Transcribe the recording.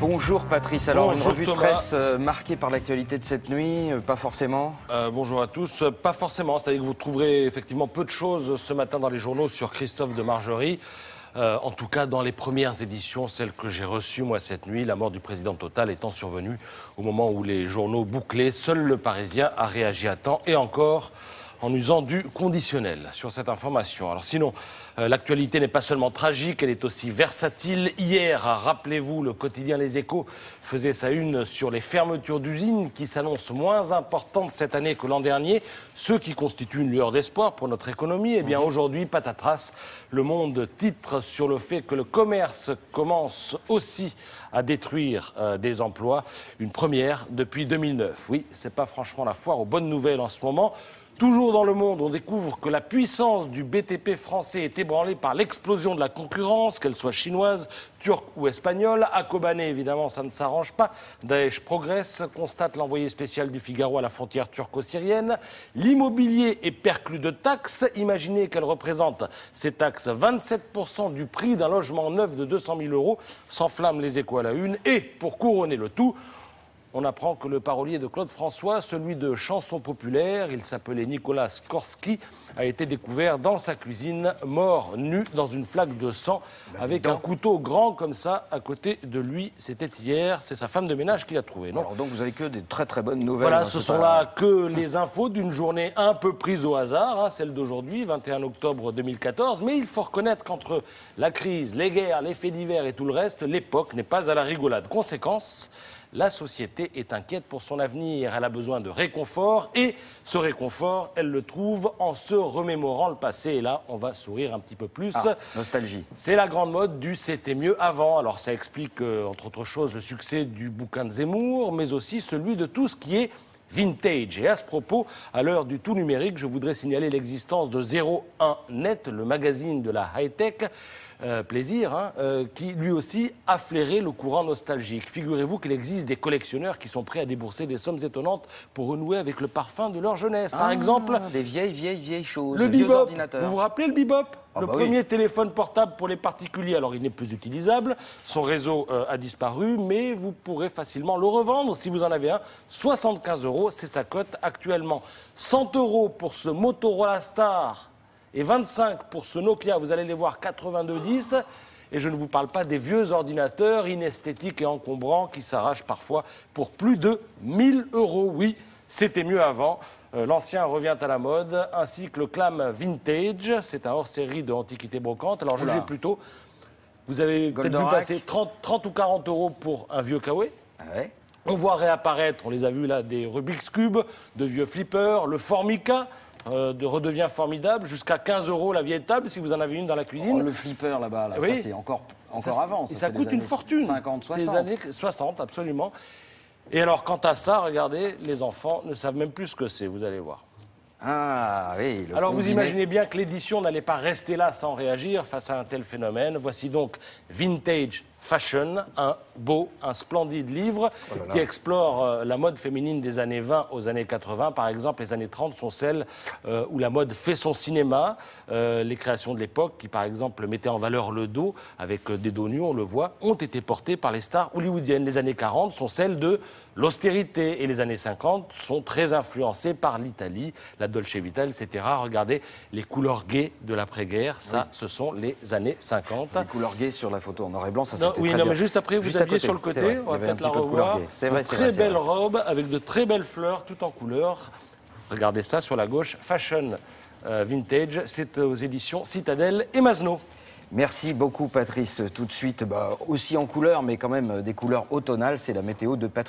Bonjour Patrice, alors bonjour une revue Thomas. De presse marquée par l'actualité de cette nuit, pas forcément bonjour à tous, pas forcément, c'est-à-dire que vous trouverez effectivement peu de choses ce matin dans les journaux sur Christophe de Margerie. En tout cas, dans les premières éditions, celles que j'ai reçues, moi, cette nuit, la mort du président Total étant survenue au moment où les journaux bouclaient, seul le Parisien a réagi à temps, et encore en usant du conditionnel sur cette information. Alors sinon, l'actualité n'est pas seulement tragique, elle est aussi versatile. Hier, rappelez-vous, le quotidien Les Echos faisait sa une sur les fermetures d'usines qui s'annoncent moins importantes cette année que l'an dernier, ce qui constitue une lueur d'espoir pour notre économie. Eh bien aujourd'hui, patatras, Le Monde titre sur le fait que le commerce commence aussi à détruire des emplois, une première depuis 2009. Oui, c'est pas franchement la foire aux bonnes nouvelles en ce moment. Toujours dans Le Monde, on découvre que la puissance du BTP français est ébranlée par l'explosion de la concurrence, qu'elle soit chinoise, turque ou espagnole. À Kobané, évidemment, ça ne s'arrange pas. Daesh progresse, constate l'envoyé spécial du Figaro à la frontière turco-syrienne. L'immobilier est perclus de taxes. Imaginez qu'elle représente ces taxes 27% du prix d'un logement neuf de 200 000 €. S'enflamment Les Échos à la une. Et pour couronner le tout, on apprend que le parolier de Claude François, celui de chansons populaires, il s'appelait Nicolas Skorsky, a été découvert dans sa cuisine, mort nu dans une flaque de sang, avec un couteau grand comme ça à côté de lui. C'était hier, c'est sa femme de ménage qui l'a trouvé. Non ? Alors donc vous avez que des très très bonnes nouvelles. Voilà, hein, ce sont là que les infos d'une journée un peu prise au hasard, hein, celle d'aujourd'hui, 21 octobre 2014. Mais il faut reconnaître qu'entre la crise, les guerres, les faits divers et tout le reste, l'époque n'est pas à la rigolade. Conséquence, la société est inquiète pour son avenir. Elle a besoin de réconfort et ce réconfort, elle le trouve en se remémorant le passé. Et là, on va sourire un petit peu plus. Ah, nostalgie. C'est la grande mode du « c'était mieux avant ». Alors ça explique, entre autres choses, le succès du bouquin de Zemmour, mais aussi celui de tout ce qui est vintage. Et à ce propos, à l'heure du tout numérique, je voudrais signaler l'existence de 01Net, le magazine de la high-tech. Plaisir, hein, qui lui aussi a flairé le courant nostalgique. Figurez-vous qu'il existe des collectionneurs qui sont prêts à débourser des sommes étonnantes pour renouer avec le parfum de leur jeunesse. Par exemple, des vieilles choses, le bibop, vieux ordinateurs. Vous vous rappelez le bibop ? Le premier téléphone portable pour les particuliers. Alors il n'est plus utilisable, son réseau a disparu, mais vous pourrez facilement le revendre si vous en avez un. 75 €, c'est sa cote actuellement. 100 € pour ce Motorola Star et 25 pour ce Nokia, vous allez les voir, 8210. Et je ne vous parle pas des vieux ordinateurs inesthétiques et encombrants qui s'arrachent parfois pour plus de 1000 €. Oui, c'était mieux avant. L'ancien revient à la mode, ainsi que le Clam Vintage. C'est un hors-série de Antiquités Brocantes. Alors, jugez plutôt, vous avez peut-être vu passer 30 ou 40 € pour un vieux K-way. Ouais. On voit réapparaître, on les a vus là, des Rubik's Cube, de vieux flippers, le Formica. Redevient formidable, jusqu'à 15 € la vieille table si vous en avez une dans la cuisine. Oh, le flipper là-bas, là. Oui. Ça c'est encore avant. Ça, et ça coûte une fortune. 50, 60. C'est les années 60, absolument. Et alors, quant à ça, regardez, les enfants ne savent même plus ce que c'est, vous allez voir. Ah oui, le alors combiné. Vous imaginez bien que l'édition n'allait pas rester là sans réagir face à un tel phénomène. Voici donc Vintage Fashion, un beau, un splendide livre qui explore la mode féminine des années 20 aux années 80. Par exemple, les années 30 sont celles où la mode fait son cinéma. Les créations de l'époque, qui par exemple mettaient en valeur le dos, avec des dos nus, on le voit, ont été portées par les stars hollywoodiennes. Les années 40 sont celles de l'austérité. Et les années 50 sont très influencées par l'Italie, la Dolce Vita, etc. Regardez les couleurs gaies de l'après-guerre. Ça, ce sont les années 50. Les couleurs gaies sur la photo en noir et blanc, ça c'est... Oui, non, mais juste après, vous aviez sur le côté, on va peut-être la revoir, une très belle robe avec de très belles fleurs, tout en couleur. Regardez ça sur la gauche, Fashion Vintage, c'est aux éditions Citadel et Mazno. Merci beaucoup Patrice, tout de suite, aussi en couleur, mais quand même des couleurs automnales, c'est la météo de Patrice.